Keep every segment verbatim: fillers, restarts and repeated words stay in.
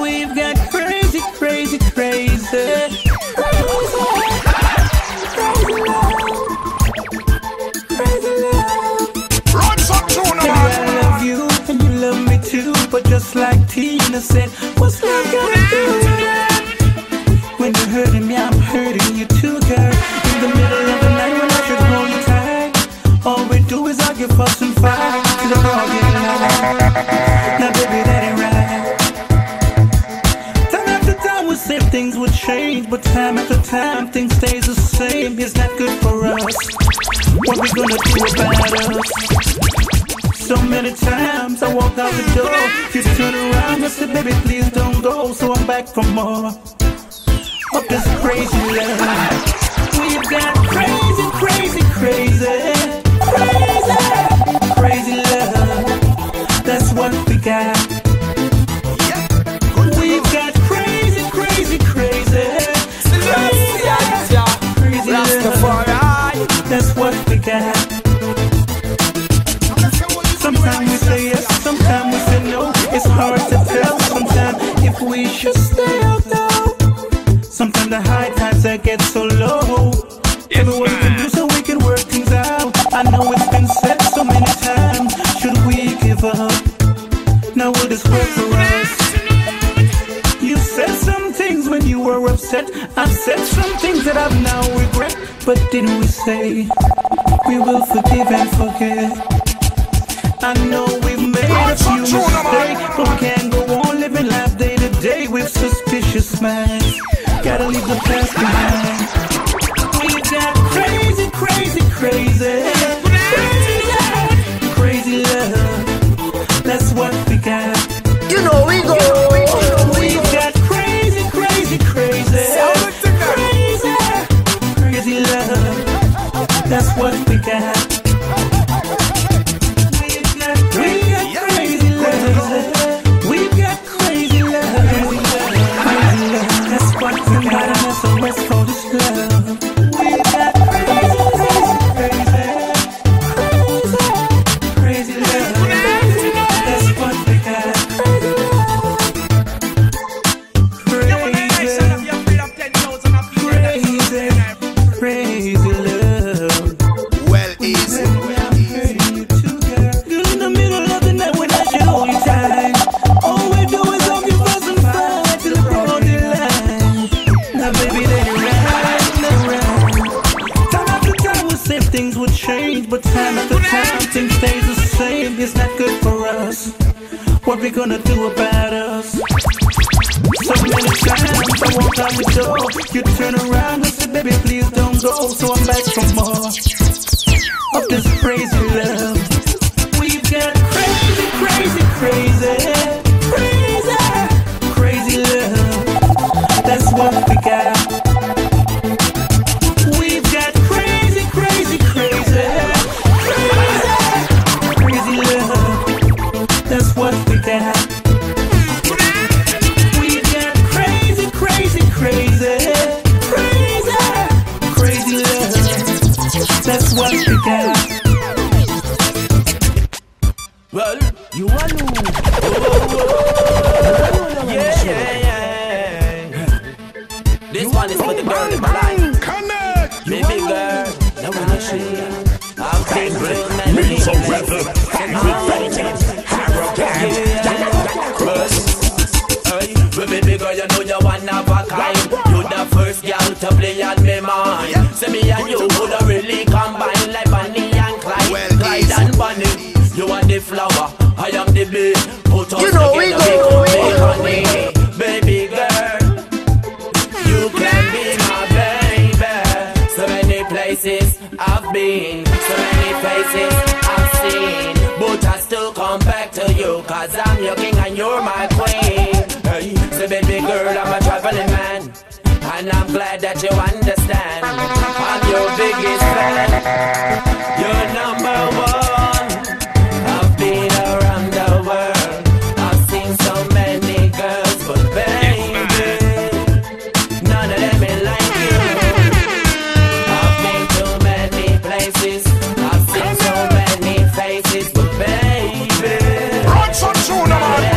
We've got crazy, crazy, crazy, crazy, crazy love, crazy love. Run some tune, I love you and you love me too, but just like Tina said, what's love gonna do? When you're hurting me, I'm hurting you too, girl. In the middle of the night when I should hold you tight, all we do is argue, fuss and fight. 'Cause I'm all getting out. Now baby, that ain't right. Time after time we said things would change, but time after time things stays the same. It's not good for us. What we gonna do about us? So many times I walk out the door, you turn around and say, baby, please don't go. So I'm back for more of this crazy love. We've got crazy, crazy, crazy, crazy, crazy love. That's what we got. We've got crazy, crazy, crazy, crazy, crazy love. That's what we got. Sometimes we say yes, sometimes we say no. It's hard to tell sometimes if we should stay out there. Sometimes the high times I get so low. Yes, what we can do so we can work things out. I know it's been said so many times. Should we give up? Now will this work for us? You said some things when you were upset. I've said some things that I've now regret. But didn't we say we will forgive and forget? I know we've made a few mistakes, but we can't go on living life day to day with suspicious minds. Gotta leave the past behind. We got crazy, crazy, crazy, crazy, crazy love. That's what we got. You know we go. We got crazy, crazy, crazy, crazy, crazy love. That's what we got. We got crazy, crazy love. We got crazy love. So let's call this love. We got crazy, crazy, crazy, crazy, crazy love. That's what we got. Crazy, crazy, crazy love. Well, easy. I'm hurting you too, girl. In the middle of the night when I should hold you tight, all we do is argue, fuss and fight till I blow the line. Now, baby, that ain't right. Time after time we said things would change, but time after time things stays the same. It's not good for us. What we gonna do about us? So many times I walk out the door, you turn around and say, baby, please don't go. So I'm back for more of this crazy love. We've got crazy, crazy, crazy, crazy, crazy love. That's what we got. We've got crazy, crazy, crazy, crazy, crazy love. That's what we got. We've got crazy, crazy, crazy, crazy, crazy love. That's what we got. Well, you alone. Yeah, yeah, yeah. This you one is for the girl in my life. Connect! Baby girl, no one is she. I'm big blue man. Me so rather. I'm arrogant. Arrogant. But baby girl, you know you're one of a kind. You're the first girl to play on my mind. Say me and you would have really combined like Bonnie and Clyde. Well, Clyde and Bonnie. You are the flower, I am the bee. Put us you know together, we go, we go. Baby girl, you can be my baby. So many places I've been, so many faces I've seen, but I still come back to you, 'cause I'm your king and you're my queen. Hey, so baby girl, I'm a traveling man, and I'm glad that you understand. I'm your biggest fan, you're number one. I've been around the world, I've seen so many girls, but baby, let me like you. I've been to many places, I've seen so many faces, but baby, run some tune, man.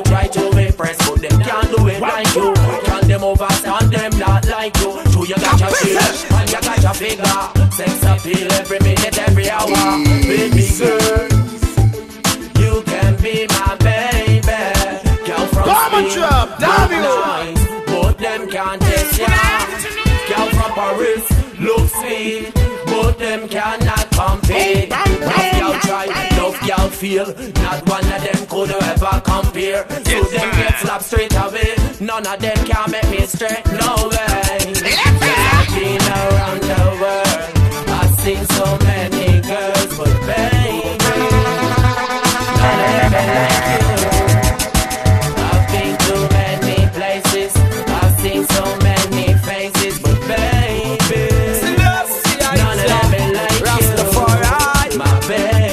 you try to impress, but them can't do it like you. Can them overstand them not like you? So you got your feel and you got your figure. Sex appeal every minute, every hour. Baby girl, you can be my baby. Girl from Spain, but them can't taste ya. Girl from Paris, look sweet, but them cannot compete. Y'all feel not one of them could ever compare. So them get slapped straight away. None of them can make me straight, no way. I've been around the world, I've seen so many girls, but baby, none of them like you. I've been to many places, I've seen so many faces, but baby, none of them like you, my baby.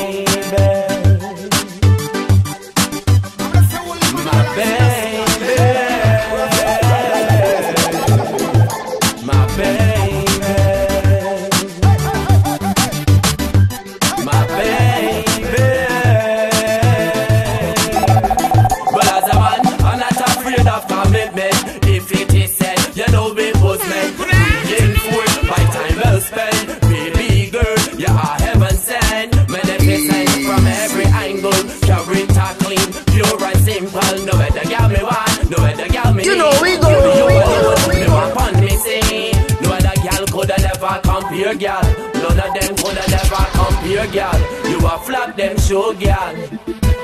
Compare, girl. None of them coulda never compare, girl. You a flop them show, girl.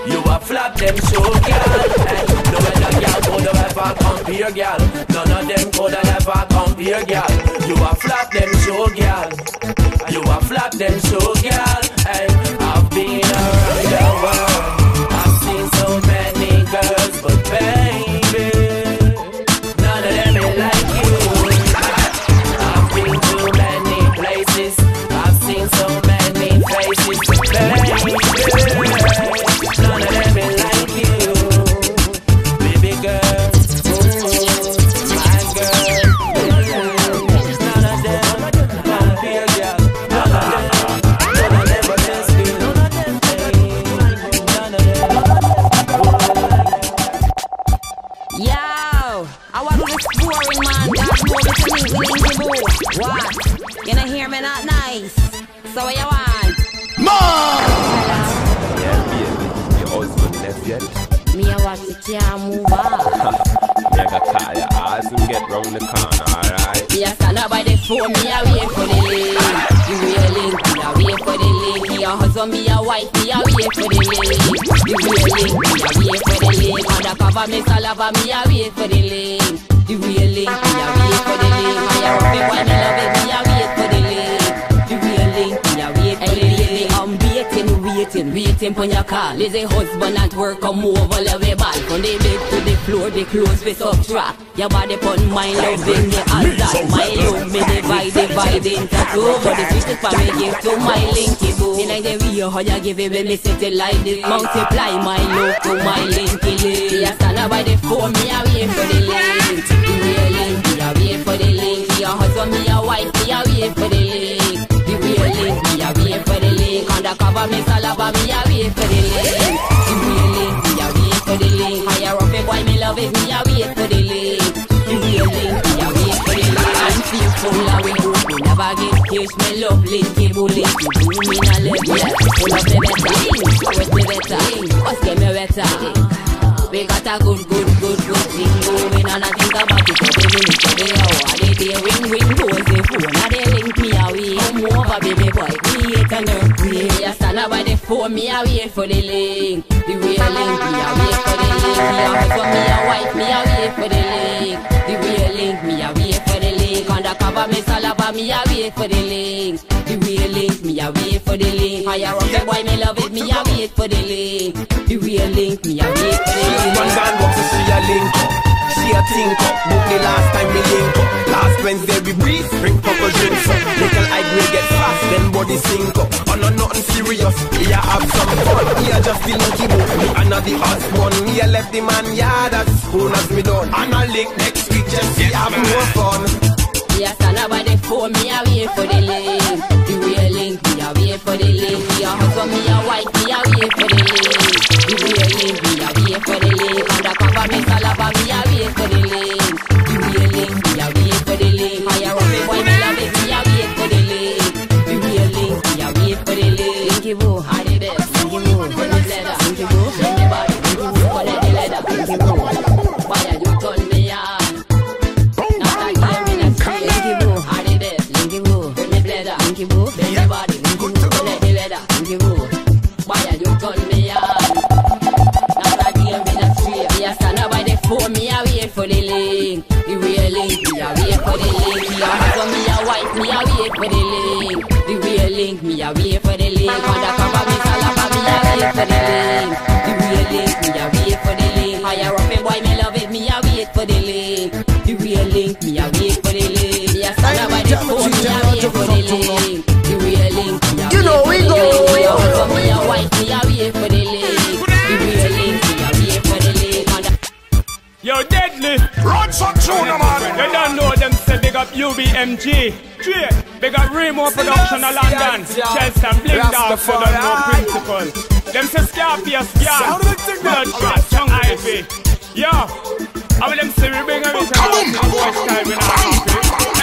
You a flop them show, girl. And no other girl coulda ever compare, girl. None of them coulda never compare, girl. You a flop them show, girl. You a flop them show, girl. And I've been around the world, I've seen so many girls, but baby, none of them ain't like you. I've been too many. I've seen so many faces, but baby, none of them ain't like you. Baby girl, ooh, my girl, none of them compare, girl. None of them, none of them bless me. None of them. Yo, I want to explore in man. That's what it's me, we what? You know, hear me not nice. So what you want? Mom! Yeah, baby. Your husband left yet? Me, I want to can't move on. Me, I got tired of ass and get round the corner, alright? Yes, I know by the phone, me, I wait for the link. You waiting, I wait for the link. Me, your husband, me, your wife, me, I wait for the link. You waiting, I wait for the link. Undercover, me, salava, me, I wait for the link. You waiting, I wait for the link. Me, I hope you want to love it, me, I wait. Waiting, waiting for your call. Is a husband at work, come over the way back. From the bed to the floor, the clothes we subtract. Your body put my love in the altar. My love me divide, divide into two. But the switches for me give to my linky boo. In like the way how you give it when me set it like this. Multiply my love to my linky link. Yes, I stand by the phone, me a wait for the link. The real link, me a wait for the link. Your husband, me a wife, me a wait for the link. The real link, me a wait for the link. Undercover me salaba, me a wait for the link. The real link, me a wait for the link. Higher up a boy, me love it, me a wait for the link. The real link, me a wait for the link. I'm fearful of it, you never give cash, me love linky bully. You do me not love me, you love me better. You always me better, us get me better. We got a good, good, good, good thing going on. I think about it every minute, every hour. They day ring, ring, goes the phone. Now they link me away. Come over, baby boy, create an earthquake. You stand up by the phone, me away for the link. The real link, me away for the link. Me away for me, a wife, me away for the link. The real link, me away for the link. Undercover, me salaba, me away for the link. The real link, me away for the link. Higher up, the boy, me love it, me away for the link. The real link, me away for the link. One man walks to see a link up. She a think up, but the last time we link up. Last Wednesday we breathe, bring proper drinks up. Little eye will get fast, then body sink up. Oh no, nothing serious, yeah, have some fun. Yeah, just the linky boat, me and the husband. Me a left the man, yeah, that's soon as me done. And I link next week, just see yes, have more fun. Yeah, stand up by the phone, me a wait for the link. The real link, me a wait for the link. Me a husband, me a wife, me a wait for the link. The real link, me a wait for the link. lava, me a wait for the link. You a link, me a wait for the link. I a rough it, boy, me a wait, me a wait for the link. You a link, me a wait for the link. Linky boo, I did it. Linky boo, for the leather. Linky boo, shake the body. Linky boo, for the leather. Linky boo, why are you turn me on? Now that time in a street. Linky boo, I did it. Linky boo, for the leather. Linky boo, shake the body. Linky boo, for the leather. Linky boo, why are you turn me on? For me a wait for the link, the real link. Me a wait for the link. Me a wife, me a wait for the link, the real link. Me a wait for the link. Undercover me salaba, me a wait for the link, the real link. Me a wait for the link. I a rough boy, me love it. Me a wait for the link, the real link. Me a wait for the link. Me a stand by the phone, me a wait for the link, the real link. You know we go. Me a wife, me a wait for the link, the real link. Me a wait for the link. Yo, Deadly! Run some tuna, man! You don't know them say big up U B M G. Three, big up Remo Production of London. Chelsea and Blink Dog, so don't know principle. Them say Scarface, Scar, Bloodshot, Young Ivy. Yo, I will them say we big up this.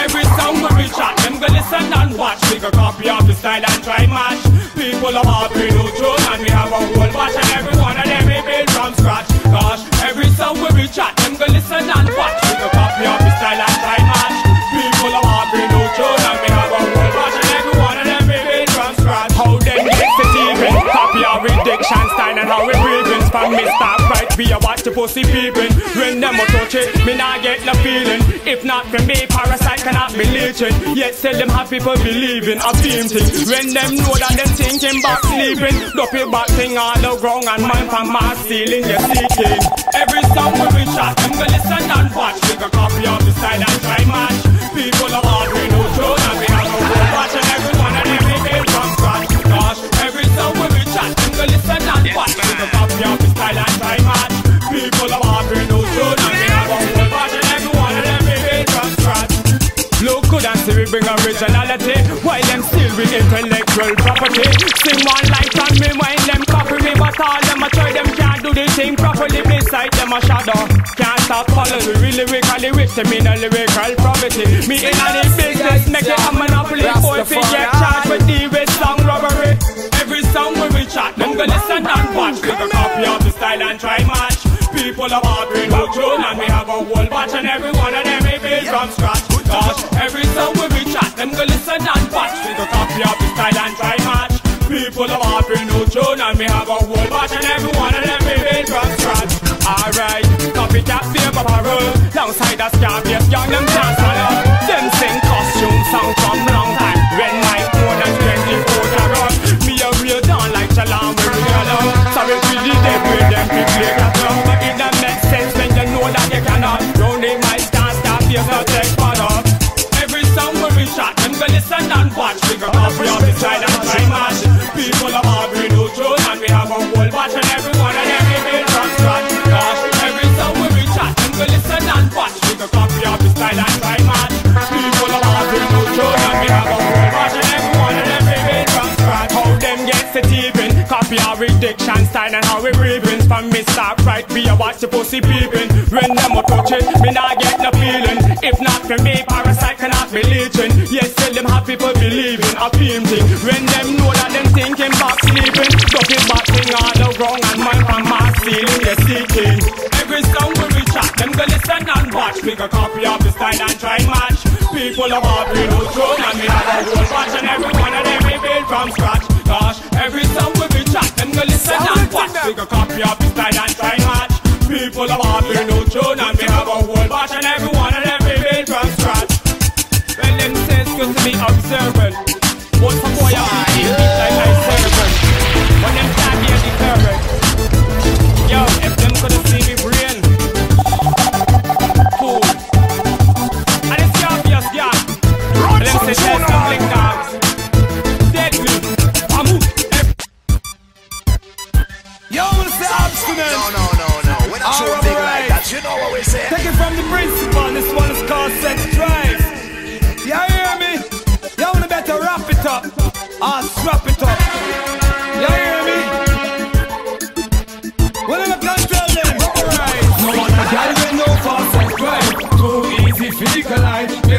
Every song when we chat, them go listen and watch. Take a copy of the style and try match. People are hard, we no tune and we have a whole batch. And every one of them we build from scratch. Gosh, every song we reach out, them go listen and watch. We go copy of the style and try match. People are hard, we no tune and we have a whole batch. And every one of them we build from scratch. How them mix the teaming, copy our addiction style and how we breathing. From me start right, we are watch the pussy peeping. When them a touch it, me not get no feeling. If not for me, parasite cannot be leeching. Yet still them have people believing a team thing. When them know that them thinking about sleeping, dopey back thing on the ground and mine from my ceiling, you're seeking. Every song we reach out, them go listen and watch. Take a copy of the style and try match. People are hard, we no tune and we have a whole watch. And every one and every game from scratch. Gosh, every song we reach out, them go listen and watch. Take a copy of the style and try match. People are hard, we no tune and we have a whole watch. And every one and every game from scratch. Look good and see we bring originality, while them still with intellectual property. Sing one life and me mind them copy me, but all them I try them can't do the thing properly. Beside them a shadow, can't stop following me. Really lyrically with them in a lyrical property. Me in a the business, make it a monopoly. Boy, we get charged with the with song robbery. Every song we reach out, them go listen and watch. Take a copy of the style and try match. People are ordering no tune and we have a whole batch. And every one of them we build from scratch. Gosh, every song we reach out, them go listen and watch. Take a copy of the style and try match. People are offering no tune and we have a whole batch. And every one of them we build from scratch. Alright, copycat paper barrel. Longside a Scarface, young them can't follow. Them sing costume song from long time. When my phone and twenty-four around, me a real down like Shalom with me alone. Sorry to the dead with them quickly got up. But it don't make sense when you know that you cannot. Don't need my stance, Scarface, no take follow. Shot, them go listen and watch. We go copy of the style and try match. People are hard, we no tune and we have a whole batch. And every one and every build from scratch. Gosh, every song we reach out, them go listen and watch. We go copy of the style and try match. People are hard, we no tune and we have a whole batch. And every one and every build from scratch. How them gets it even? Copy our addiction style and how we breathing. From me start right, we are watch the pussy peeping. When them a touch it, me not get no feeling. If not for me, parasite cannot be leeching. Yes, tell them how people believing a film thing. When them know that them thinking about sleeping, talking about thing all the wrong and mind from my ceiling, you're seeking. Every song we reach out, them go listen and watch. Pick a copy of the style and try match. People are hard, we no tune and we have a whole bunch. And every one of them we build from scratch. Gosh, every song we reach out, them go listen and watch. Pick a copy of the style and try match. People are hard, we no tune and we have a whole bunch. And every one of them to be observant. What for boy I eat like I servant. When them can't be deterrent. Yo, if them coulda see me brain. Cool. And it's obvious, yeah. But them say there's no blink dogs. Deadly. I'm who? Yo, we say obstinate. No, no, no, no. We're not sure big like that. You know what we say. Take it from the principal. This one is called Sex Drive. You hear me? You wanna better wrap it up or strap it up. You hear me? We're gonna control them. Alright.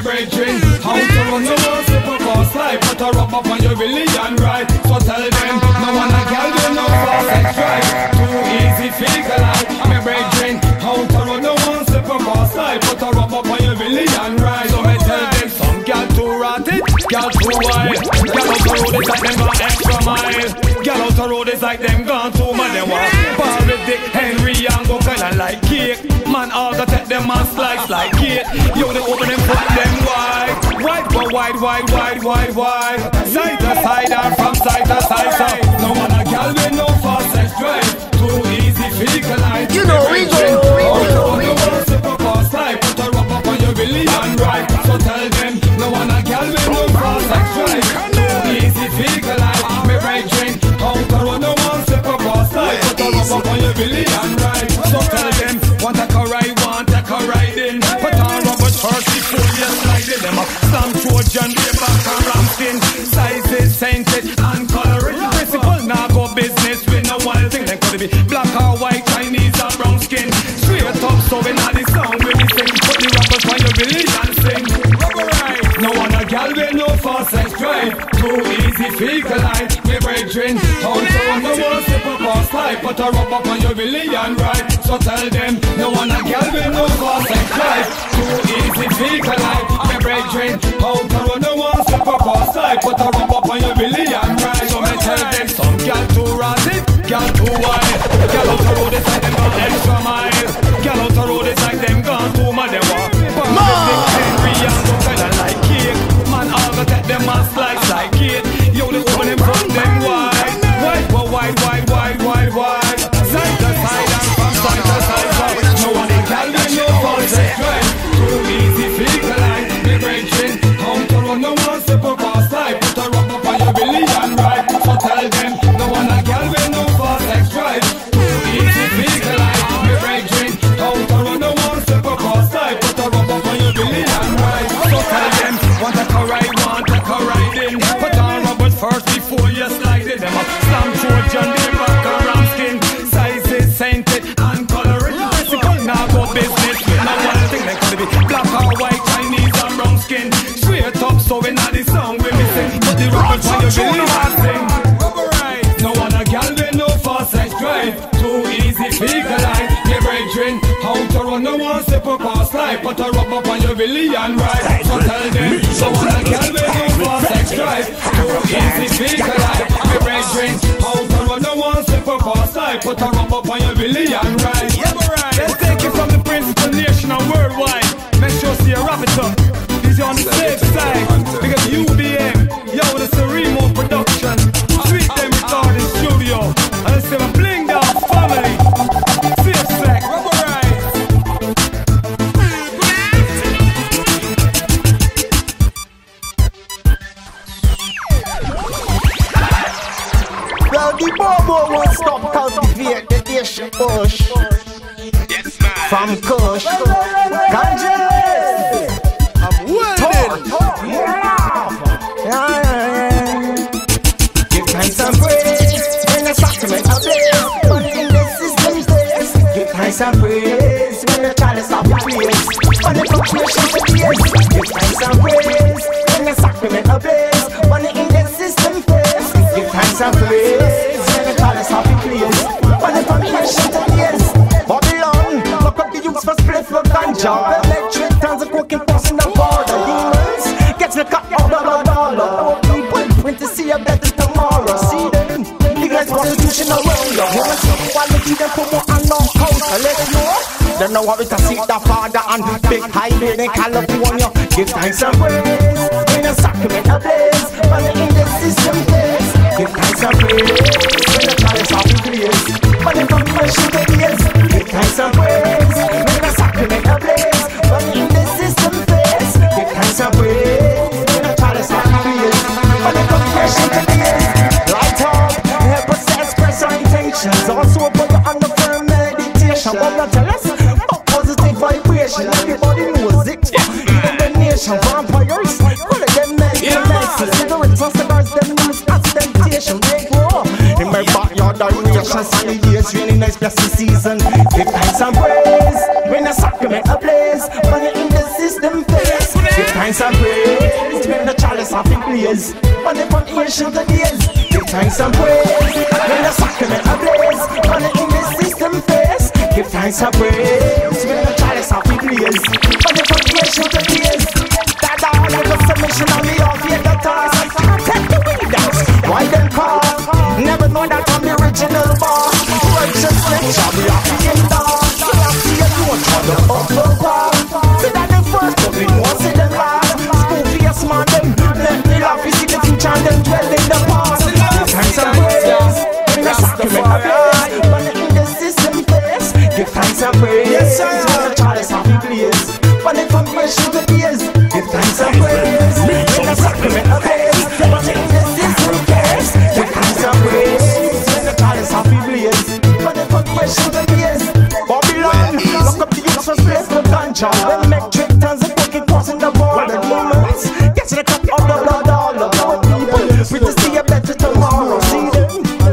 brethren. How to run the world super fast life, but I rub up on your religion, right? So tell them, no one I can do no fast sex drive. Too easy figure life, I'm a brethren. How to run the world super fast life, but I rub up on your religion, right? So I tell them, some gal too rotted, gal too wild. Gal out the road is like them gone extra mile. Gal out the road is like them gone too mad. They want ball with Dick Henry and go kinda like cake. Man, all the take them and slice like it. Yo, they open them, put them wide. Wide, go wide, wide, wide, wide, wide. Side to side or from side to side, side. No one a gal with no fast sex drive. Too easy physical life. You know we go. Oh, no one super fast life. Put a rub up on your belly and right. So tell them, no one a gal with no fast sex drive. Too easy physical life. I'm a right drink. How to run no one super fast life. Put a rub up on your belly and right. So tell them, want a some Trojan, Rebecca, and Ramstein. Sizes, scented, and coloring. Principal, now go business with no wild thing. Then could it be black or white, Chinese or brown skin. Straight up, so we not the sound when we sing. Put the rappers on your religion, sing. Rubber right. No one a gal with no fast sex drive. Too easy, fake a lie. We brethren, how to run the world super fast life. But a rub up on your religion, right? So tell them, no one a gal with no fast sex drive. Too easy, fake a lie. Brethren, how to run the world super fast life, put a rub up on your belly and ride. So me tell them, some gal too rotted, gal too wild. Gal out the road is like them gone extra mile. Gal out the road is like them gone too mad. They want bomb the big Henry and go kinda like cake. Man, all the take them and slice like it. Yo, the woman in front them wide, wide, wide, wide, wide, wide, wide, wide. Side to side and from side to side, side. No one in gal with no fun sex drive. Too easy figure life. How to run the world super fast life, put a rub up on your belly and right. So tell them, no one a gal with no fast sex drive. Too easy physical life, me brethren. How to run the world super fast life, put a rub up on your belly and right. So tell them, want a ride, want a ride in. Put on rubbers first before you slide in. Them a slam Trojan, Rebecca, and Ramstein. Sizes, scented, and coloring. Principal, now go business with no one thing. They could be black or white, Chinese or brown skin. So we not the song we missing, but the rappers on your belly and sing. Alright, no one a gal with no fast sex drive. Too easy, big a lie. Your brethren, how to run the world super fast life, but a rub up on your belly and ride. So tell them, no one a gal with no fast sex drive. Too easy, big a lie. Your brethren, how to run the world super fast life, but a rub up on your belly and ride. Alright, let's take it from the principal nation and worldwide. Make sure see a rap it up. On the safe side, because U B M, yo, this is a Remo Production. Treat them retarded studio, and it's a bling down family. Safe sack, rubber ride. Well, the Bobo won't stop cultivate the nation push. Yes, man. From Kush, Ganjay. Some praise when the chalice of the place, when the fluctuations of the place. Give thanks and praise when the sacrament of place, when the Indian system face. Give thanks and praise when the chalice of the place, when the fluctuations of the place. Babylon, look up the youths for split for ganja. Electric tons of cooking pots in the border. Demons, get the cut out of our dollar. People went to see a better tomorrow. See them, the great constitution around the world. Quality, the poor and long house. They know how to seek the Father and big highway in California. Give thanks and praise when the sacrament of place, when the Indian system place. Give thanks and praise when the palace of the place, when the confession of the years. Give thanks and praise when the sacrament of place, when the Indian system place. Give thanks and praise when the palace of the place, when the confession of the years. Light up, help us to express our intentions. Also, put the under firm meditation. But not tell us. Everybody knows it. Even the nation vampires, all of them men in Mexico. Cigarettes and cigars, them news, ostentation, they grow. In my backyard, I nation sunny days, really nice blessing season. Give thanks and praise when the sacrament of place, when the Indian system face. thanks and praise, when the chalice of the blaze, money from ancient days. Give thanks and praise, when the sacrament ablaze, money in the system face. Give thanks and praise, when the chalice of the blaze, money from ancient days. That's all I got to mention on me off here the task. Take the windows, why them call? Never know that I'm the original boss. Righteousness shall be off the end of. You'll have to get more on the upper part. See that the first, but we won't see the last. School for your smart, them let me laugh. You see the future and them dwell in the past. Give thanks and praise, when the sacrament ablaze, money in the system face. Give thanks and praise, when the chalice have the blaze, money from ancient to days. Give thanks and praise, when the sacrament ablaze, money in the system face. Give thanks and praise, when the chalice have the blaze, money from ancient to days. Babylon, lock up the youths for space for ganja. When make trick turns and fucking crossing the border. Demons, get to the top of the blood, all of our people. We just see a better tomorrow. See them,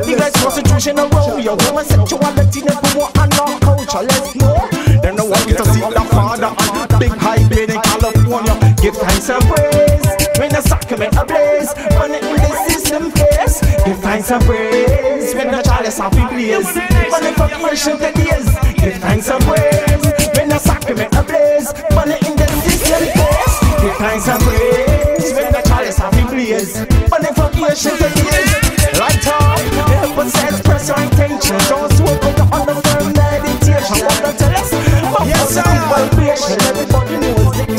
English constitution and rodeo. Women sexuality, never war and non-culture. Let's know, they know what we to see on the father and big high blade in California. Give thanks and praise, when the sacrament ablaze, money in the system face. Give thanks and praise, when the chalice of the blaze, money from ancient days. Give thanks and praise, when the sacrament ablaze, money in the system face. Give thanks and praise, when the chalice of the blaze, money from ancient days. Light up, help us express your intention. Don't smoke on the unfirm meditation. What they tell us about positive vibration. Everybody knows it. In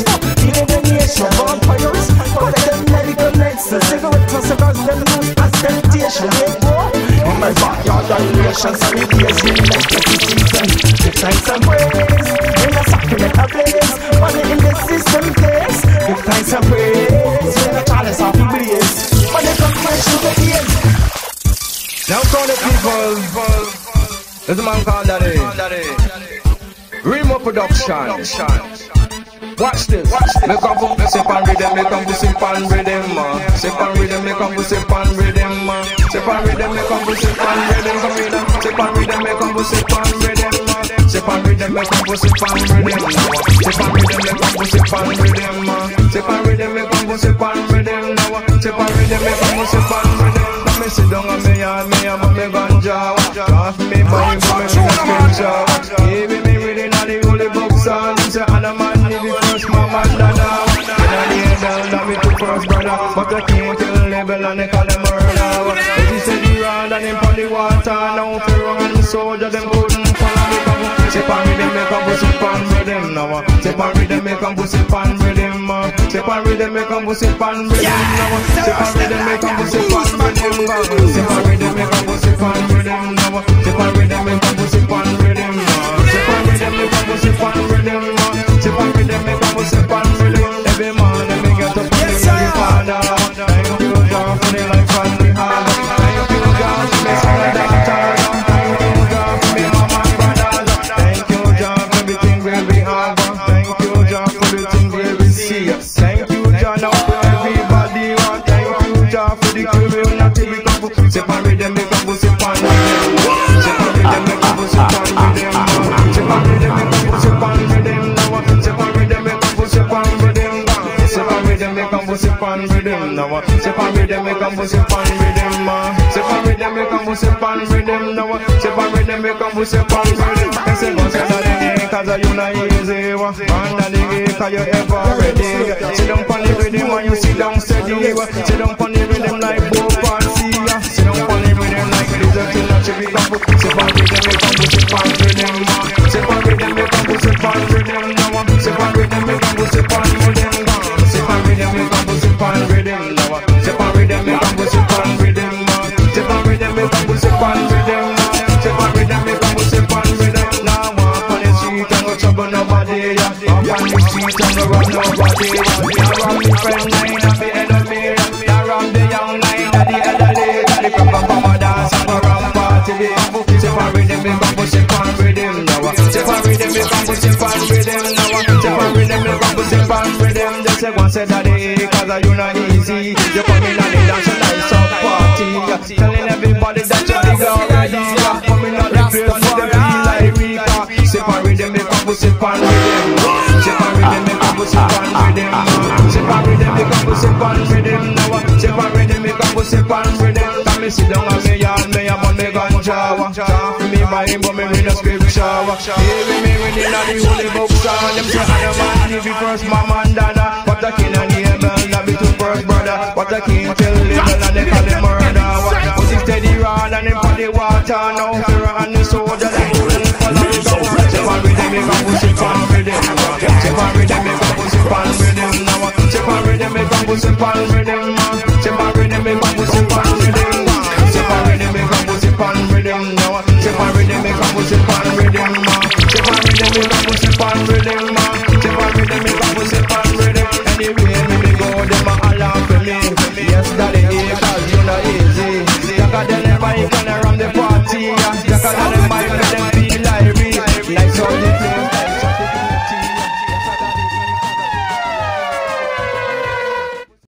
the nation, vampires, collect them medical medicine. Cigarettes and cigars, them lose as temptation. In my backyard, I relations and ideas, we make the decision. Give thanks and praise, when the sacrament ablaze, money in the system place. Give thanks and praise, when the chalice of the blaze, money from ancient to days. Downtown the people, there's a man called Daddy, Remo Production. Watch this, make up up, sip and rhythm, make up up, sip and rhythm, sip and rhythm, make up up, sip and rhythm, sip and rhythm, make up up, sip and rhythm, sip and rhythm, make up up, sip and rhythm. Sip and rhythm, make combo, sip and rhythm. Sip and rhythm, make combo, sip and rhythm. Sip and rhythm, make combo, sip and rhythm. Sip and rhythm, make combo, sip and rhythm. Let me sit down and me and me and me ganja. Off me body, put me in the scripture. Give me reading of the holy books and say, and a man need the first mom and dada. And I need them that me two first brother, but I came to the level and they call them murder. If you said you ran and him for the water, now if you run the soldier, them couldn't follow me. Sip and rhythm, make up, sip and rhythm now. Sip and rhythm, make up, sip and rhythm. Sip and rhythm, make up, sip and rhythm now. Sip and rhythm, make up, sip and rhythm. Sip and rhythm, make up, sip and rhythm now. Sip and rhythm, make up, sip and rhythm. Sip and rhythm, make up, sip and rhythm. Sip and rhythm, make up, sip and rhythm. Every morning we get up and give you Father. Thank you, God, for the life and the heart. Thank you, God, for the son and daughter. Thank you, God, for the mama and brother. Thank you, John, for everything where we have. Thank you, John, for everything where we see. Thank you, John, for everybody. Thank you, John, for the community we come for. Sip and rhythm, make up, sip and rhythm. Sip and rhythm, make up, sip and rhythm. Sip and rhythm, make up, sip and rhythm. Sip and rhythm, make up, sip and rhythm. Sip and rhythm, make up, sip and rhythm. Sip and rhythm, make up, sip and rhythm. Sip and rhythm, make up, sip and rhythm. Sip and rhythm, make up, sip and rhythm. Cause you not easy, man, that they give, cause you ever ready. Sit down on the rhythm and you sit down steady. Sit down on the rhythm like Bob and Sia. Sit down on the rhythm like Lizard till that you become put. Sip on rhythm, make up, sip on rhythm. Sip on rhythm, make up, sip on rhythm. Sip on rhythm, make up, sip on rhythm. Sip on rhythm, make up, sip on rhythm. Sip on rhythm, make up, sip on rhythm. Sip on rhythm, make up, sip on rhythm. Sip on rhythm, make up, sip on rhythm. Now trouble nobody, yeah. Up on the street and go run nobody. Around the friend line and the enemy. Around the young line and the elderly. The crap and bomb a dance and go round party. Sip and rhythm, make up, sip and rhythm now. Sip and rhythm, make up, sip and rhythm now. Sip and rhythm, make up, sip and rhythm. They say one said that they hate cause you not easy. You come in and they dance a nice up party. Telling everybody that you're big already. Coming on the place with the feel like Rika. Sip and rhythm, make up, sip and rhythm. Sip and rhythm, make up, sip and rhythm. Sip sit down and me yarn, me a burn me ganja. Me Bible, me read the scripture. Here with me reading all the holy books. Them say Adam and Eve first, mama and dada. But I can't hear Abel, that be two first brother. But I can't tell Abel and they call him murder. But he steady rod and him for the water. Now Pharaoh and the soldier, they couldn't follow him. Separate them if I push it on with him. Separate them if I push it on with him. Separate them if I push it on with him. Separate them if I push it on with him. Separate them if I push it on with him. Separate them if I push it on with him. Separate them if I push it on with him. Separate them if I push it on with him. Anyway, me go, them a laugh at me. Yes, that.